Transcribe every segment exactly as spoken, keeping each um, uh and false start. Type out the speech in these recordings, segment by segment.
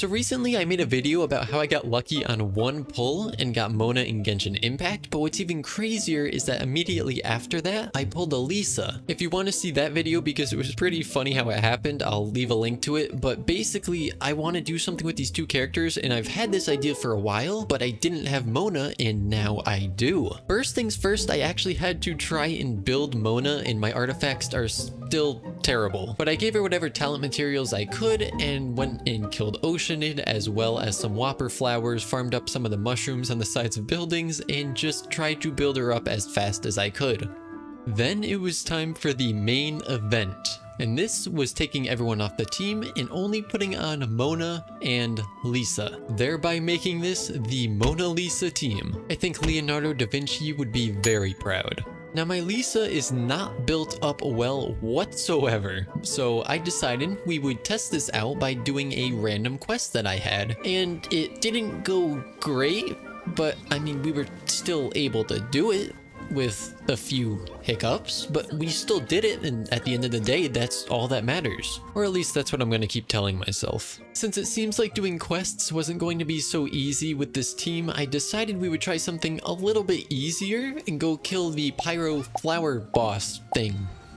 So recently I made a video about how I got lucky on one pull and got Mona in Genshin Impact, but what's even crazier is that immediately after that, I pulled a Lisa. If you want to see that video because it was pretty funny how it happened, I'll leave a link to it, but basically I want to do something with these two characters and I've had this idea for a while, but I didn't have Mona and now I do. First things first, I actually had to try and build Mona and my artifacts are still terrible, but I gave her whatever talent materials I could and went and killed Oceanid as well as some Whopper flowers, farmed up some of the mushrooms on the sides of buildings, and just tried to build her up as fast as I could. Then it was time for the main event, and this was taking everyone off the team and only putting on Mona and Lisa, thereby making this the Mona Lisa team. I think Leonardo da Vinci would be very proud. Now my Lisa is not built up well whatsoever, so I decided we would test this out by doing a random quest that I had, and it didn't go great, but I mean we were still able to do it with a few hiccups, but we still did it, and at the end of the day that's all that matters, or at least that's what I'm gonna keep telling myself. Since it seems like doing quests wasn't going to be so easy with this team, I decided we would try something a little bit easier and go kill the pyro flower boss thing.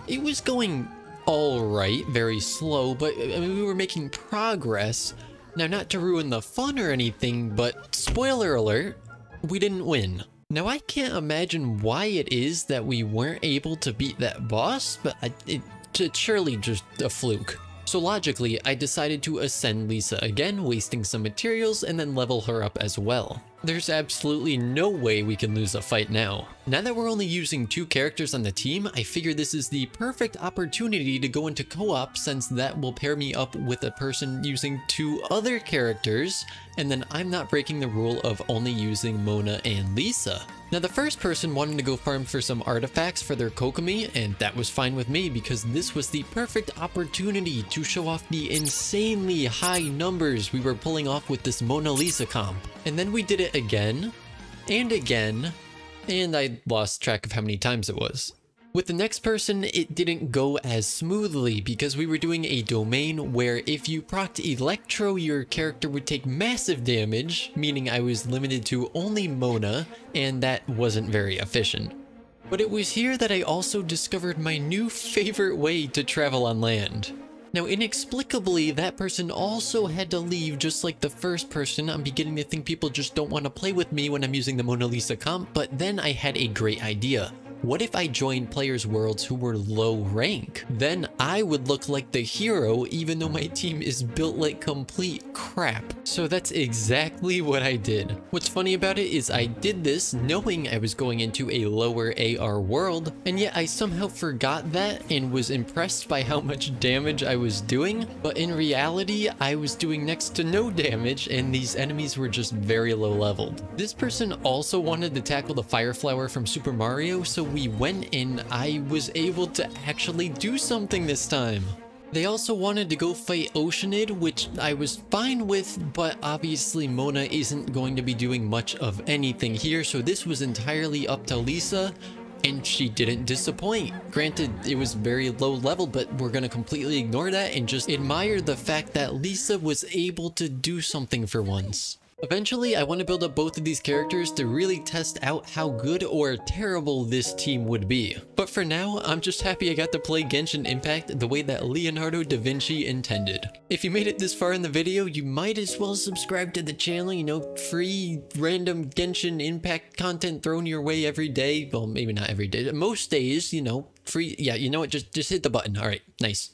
It was going alright, very slow, but I mean, we were making progress. Now, not to ruin the fun or anything, but spoiler alert, we didn't win. Now, I can't imagine why it is that we weren't able to beat that boss, but I, it, it's surely just a fluke. So logically, I decided to ascend Lisa again, wasting some materials, and then level her up as well. There's absolutely no way we can lose a fight now. Now that we're only using two characters on the team, I figure this is the perfect opportunity to go into co-op, since that will pair me up with a person using two other characters, and then I'm not breaking the rule of only using Mona and Lisa. Now the first person wanted to go farm for some artifacts for their Kokomi, and that was fine with me because this was the perfect opportunity to show off the insanely high numbers we were pulling off with this Mona Lisa comp. And then we did it again, and again, and I lost track of how many times it was. With the next person, it didn't go as smoothly because we were doing a domain where if you procced Electro, your character would take massive damage, meaning I was limited to only Mona, and that wasn't very efficient. But it was here that I also discovered my new favorite way to travel on land. Now, inexplicably, that person also had to leave just like the first person. I'm beginning to think people just don't want to play with me when I'm using the Mona Lisa comp, but then I had a great idea. What if I joined players' worlds who were low rank? Then I would look like the hero even though my team is built like complete crap. So that's exactly what I did. What's funny about it is I did this knowing I was going into a lower A R world, and yet I somehow forgot that and was impressed by how much damage I was doing, but in reality I was doing next to no damage and these enemies were just very low leveled. This person also wanted to tackle the fire flower from Super Mario, so we went in. I was able to actually do something this time. They also wanted to go fight Oceanid, which I was fine with, but obviously Mona isn't going to be doing much of anything here, so this was entirely up to Lisa, and she didn't disappoint. Granted, it was very low level, but we're gonna completely ignore that and just admire the fact that Lisa was able to do something for once. Eventually, I want to build up both of these characters to really test out how good or terrible this team would be. But for now, I'm just happy I got to play Genshin Impact the way that Leonardo da Vinci intended. If you made it this far in the video, you might as well subscribe to the channel. You know, free random Genshin Impact content thrown your way every day. Well, maybe not every day. Most days, you know, free. Yeah, you know what? Just, just hit the button. All right, nice.